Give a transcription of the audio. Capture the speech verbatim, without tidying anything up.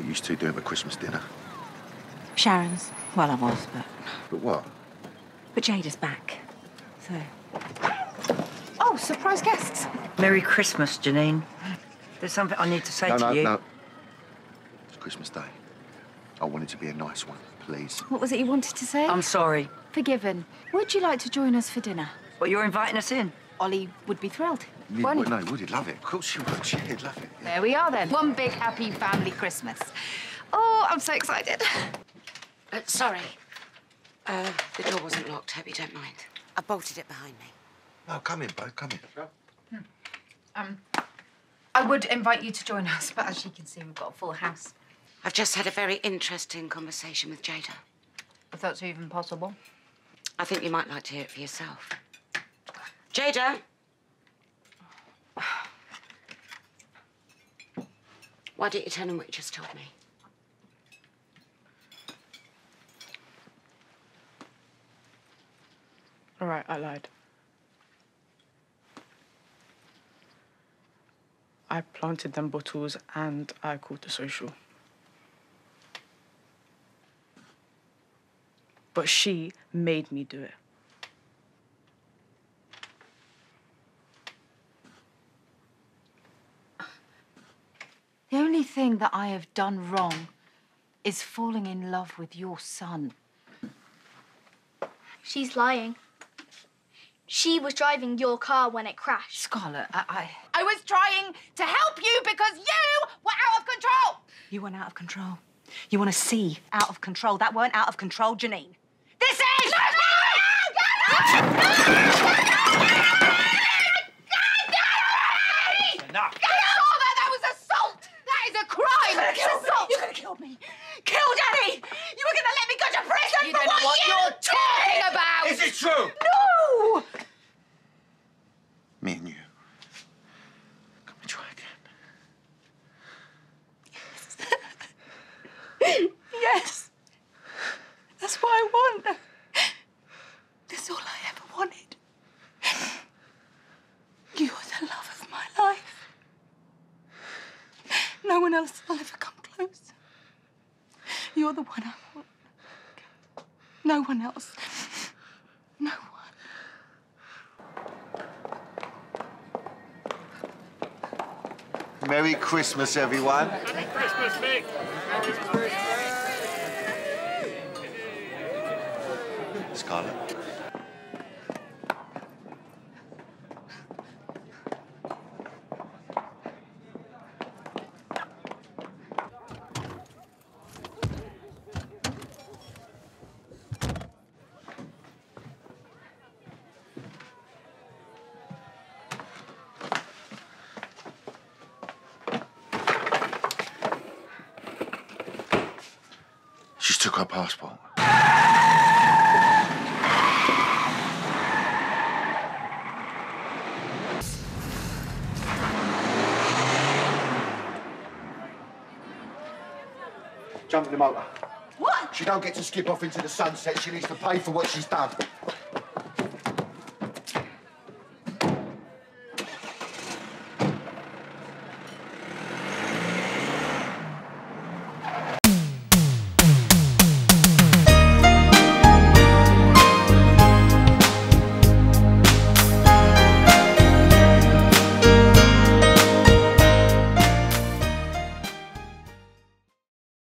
What you two do at a Christmas dinner? Sharon's. Well, I was, but... But what? But Jada's back, so... Oh, surprise guests. Merry Christmas, Janine. There's something I need to say no, to no, you. No, no, It's Christmas Day. I want it to be a nice one, please. What was it you wanted to say? I'm sorry. Forgiven. Would you like to join us for dinner? Well, you're inviting us in. Ollie would be thrilled. Yeah, well, no, would he love it? Of course you would. She'd love it. Yeah. There we are, then. One big, happy family Christmas. Oh, I'm so excited. Uh, sorry. Uh, the door wasn't locked. Hope you don't mind. I bolted it behind me. No, come in, Bo. Come in. Um, I would invite you to join us, but as you can see, we've got a full house. I've just had a very interesting conversation with Jada. If that's even possible. I think you might like to hear it for yourself. Jada! Why don't you tell them what you just told me? All right, I lied. I planted them bottles and I called the social. But she made me do it. The only thing that I have done wrong is falling in love with your son. She's lying. She was driving your car when it crashed. Scarlett, I, I... I was trying to help you because you were out of control! You weren't out of control. You want to see out of control. That weren't out of control, Janine. This is... Enough! You could have killed me. Killed Annie! You were going to let me go to prison you for what, what you you're talking did. About! Is it true? No! Me and you. Can we try again? Yes. Yes. That's what I want. That's all I ever wanted. You are the love of my life. No one else will ever come close. You're the one I want. No one else. No one. Merry Christmas, everyone. Merry Christmas, Mick. Merry Christmas. Scarlett. Took her passport. Jump in the motor. What? She don't get to skip off into the sunset. She needs to pay for what she's done.